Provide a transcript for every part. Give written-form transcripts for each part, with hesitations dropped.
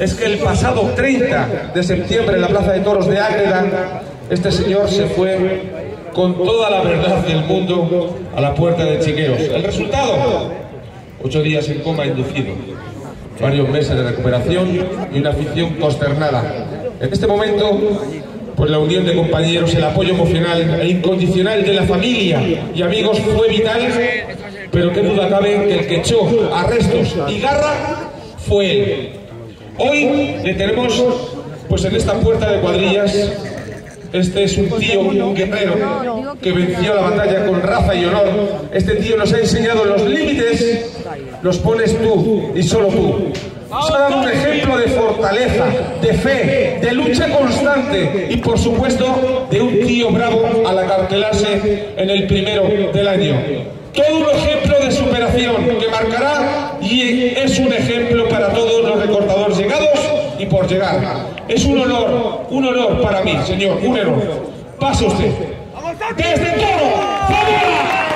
Es que el pasado 30 de septiembre en la Plaza de Toros de Ágreda, este señor se fue con toda la verdad del mundo a la puerta de Chiqueos. El resultado, 8 días en coma inducido, varios meses de recuperación y una afición consternada. En este momento, pues la unión de compañeros, el apoyo emocional e incondicional de la familia y amigos fue vital, pero qué duda cabe que el que echó arrestos y garra fue él. Hoy le tenemos, pues en esta puerta de cuadrillas, este es un tío, un guerrero, que venció la batalla con raza y honor. Este tío nos ha enseñado los límites, los pones tú y solo tú. Nos ha dado un ejemplo de fortaleza, de fe, de lucha constante y, por supuesto, de un tío bravo al acartelarse en el primero del año. Todo un ejemplo de superación que marcará y es un ejemplo para todos los recortadores llegados y por llegar. Es un honor para mí, señor, un honor. Pase usted. Desde Toro, ¡Favela!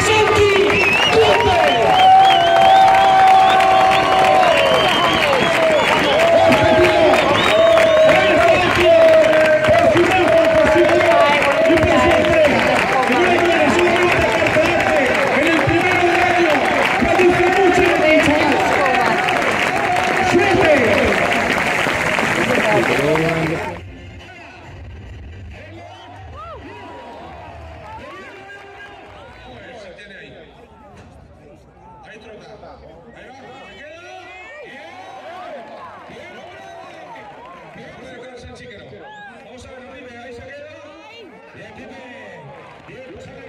¡Santi Cumbe! Vamos a ver, ahí se queda.